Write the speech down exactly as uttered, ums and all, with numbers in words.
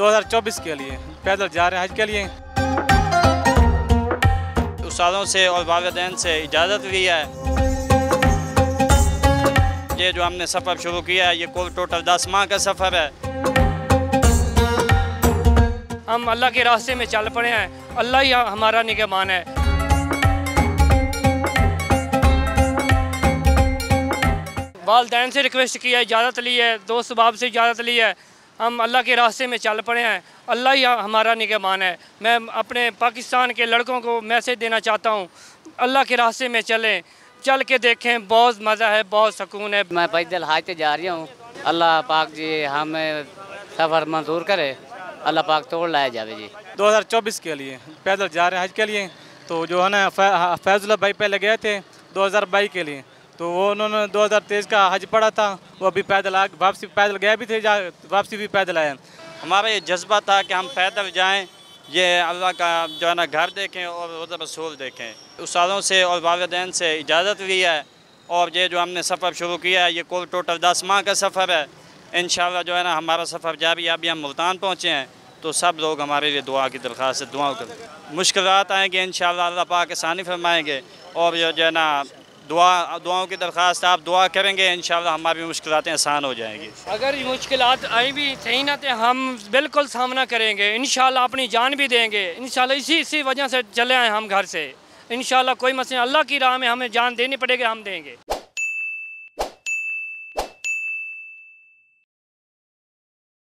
दो हज़ार चौबीस के लिए पैदल जा रहे हैं हज के लिए। उस्तादों से और वालिदैन से इजाज़त ली है। ये जो हमने सफ़र शुरू किया है ये कुल टोटल दस माह का सफ़र है। हम अल्लाह के रास्ते में चल पड़े हैं, अल्लाह ही हमारा निगहबान है। वालिदैन से रिक्वेस्ट किया है, इजाज़त ली है, दोस्त बाब से इजाज़त ली है। हम अल्लाह के रास्ते में चल पड़े हैं, अल्लाह ही हमारा निगहबान है। मैं अपने पाकिस्तान के लड़कों को मैसेज देना चाहता हूँ, अल्लाह के रास्ते में चलें, चल के देखें, बहुत मज़ा है, बहुत सुकून है। मैं पैदल हज पे जा रहा हूँ, अल्लाह पाक जी हमें सफ़र मंजूर करे, अल्लाह पाक तोड़ लाया जावे जी। दो हज़ार चौबीस के लिए पैदल जा रहे हैं हज के लिए। तो जो है ना फैज़ुल्लाह भाई पहले गए थे दो हज़ार बाईस के लिए, तो वो उन्होंने दो हज़ार तेईस का हज पढ़ा था, वो अभी पैदल आ वापसी पैदल गए भी थे, वापसी भी पैदल आए। हमारा ये जज्बा था कि हम पैदल जाएं, ये अल्लाह का जो है ना घर देखें और रोज़ा रसूल देखें। उस्तादों से और वालिदैन से इजाज़त ली है और ये जो हमने सफ़र शुरू किया है ये कुल टोटल दस माह का सफ़र है। इंशाल्लाह जो है ना हमारा सफ़र जारी है। अभी हम मुल्तान पहुँचे हैं, तो सब लोग हमारे लिए दुआ की दरख्वास्त है, दुआ कर मुश्किलात आएँगे इंशाल्लाह अल्लाह पाक आसानी फरमाएँगे। और जो है ना दुआ दुआओं की दरख्वास्त आप दुआ करेंगे इंशाल्लाह हमारी मुश्किलें आसान हो जाएंगी। अगर मुश्किलात आई भी सही ना तो हम बिल्कुल सामना करेंगे इंशाल्लाह, अपनी जान भी देंगे इंशाल्लाह। इसी इसी वजह से चले आए हम घर से इंशाल्लाह, कोई मसला अल्लाह की राह में हमें जान देनी पड़ेगी, हम देंगे।